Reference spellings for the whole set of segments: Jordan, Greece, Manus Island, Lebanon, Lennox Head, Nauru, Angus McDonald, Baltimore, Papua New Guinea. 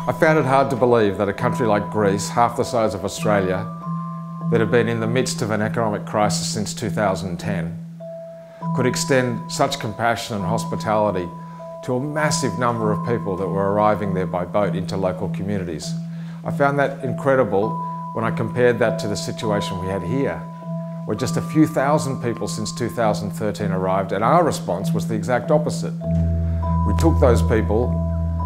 I found it hard to believe that a country like Greece, half the size of Australia, that had been in the midst of an economic crisis since 2010, could extend such compassion and hospitality to a massive number of people that were arriving there by boat into local communities. I found that incredible when I compared that to the situation we had here, where just a few thousand people since 2013 arrived, and our response was the exact opposite. We took those people,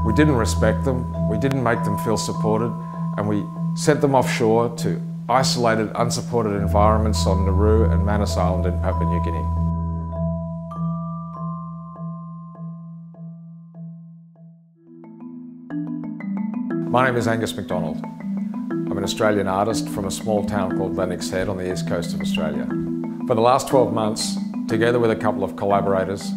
we didn't respect them, we didn't make them feel supported, and we sent them offshore to isolated, unsupported environments on Nauru and Manus Island in Papua New Guinea. My name is Angus McDonald. I'm an Australian artist from a small town called Lennox Head on the east coast of Australia. For the last 12 months, together with a couple of collaborators,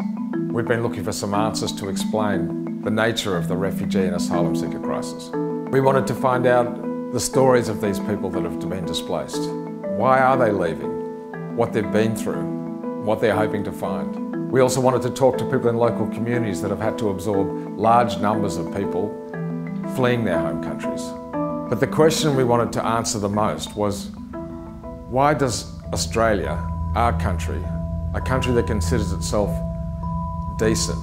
we've been looking for some answers to explain the nature of the refugee and asylum seeker crisis. We wanted to find out the stories of these people that have been displaced. Why are they leaving? What they've been through? What they're hoping to find? We also wanted to talk to people in local communities that have had to absorb large numbers of people fleeing their home countries. But the question we wanted to answer the most was, why does Australia, our country, a country that considers itself decent,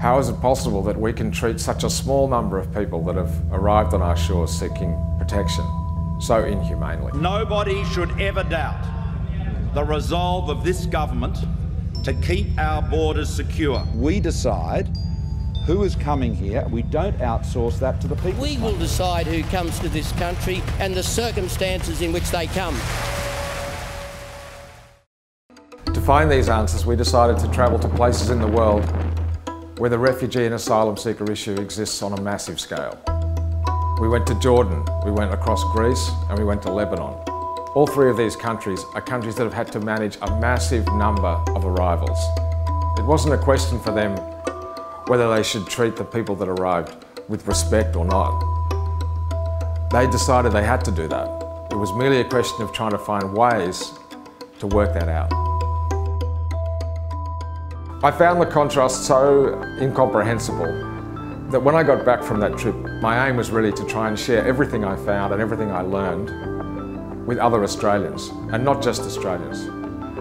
how is it possible that we can treat such a small number of people that have arrived on our shores seeking protection so inhumanely? Nobody should ever doubt the resolve of this government to keep our borders secure. We decide who is coming here. We don't outsource that to the people. We will decide who comes to this country and the circumstances in which they come. To find these answers, we decided to travel to places in the world where the refugee and asylum seeker issue exists on a massive scale. We went to Jordan, we went across Greece, and we went to Lebanon. All three of these countries are countries that have had to manage a massive number of arrivals. It wasn't a question for them whether they should treat the people that arrived with respect or not. They decided they had to do that. It was merely a question of trying to find ways to work that out. I found the contrast so incomprehensible that when I got back from that trip, my aim was really to try and share everything I found and everything I learned with other Australians, and not just Australians,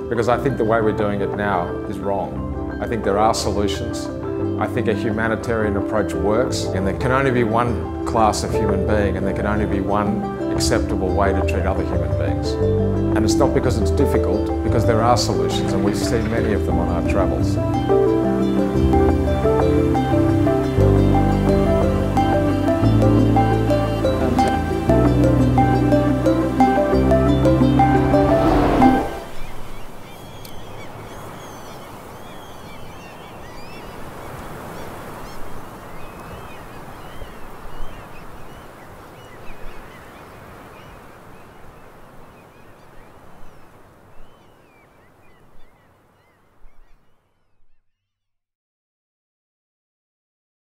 because I think the way we're doing it now is wrong. I think there are solutions. I think a humanitarian approach works, and there can only be one class of human being, and there can only be one acceptable way to treat other human beings. And it's not because it's difficult, because there are solutions, and we've seen many of them on our travels.